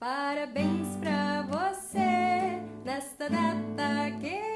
Parabéns pra você nesta data que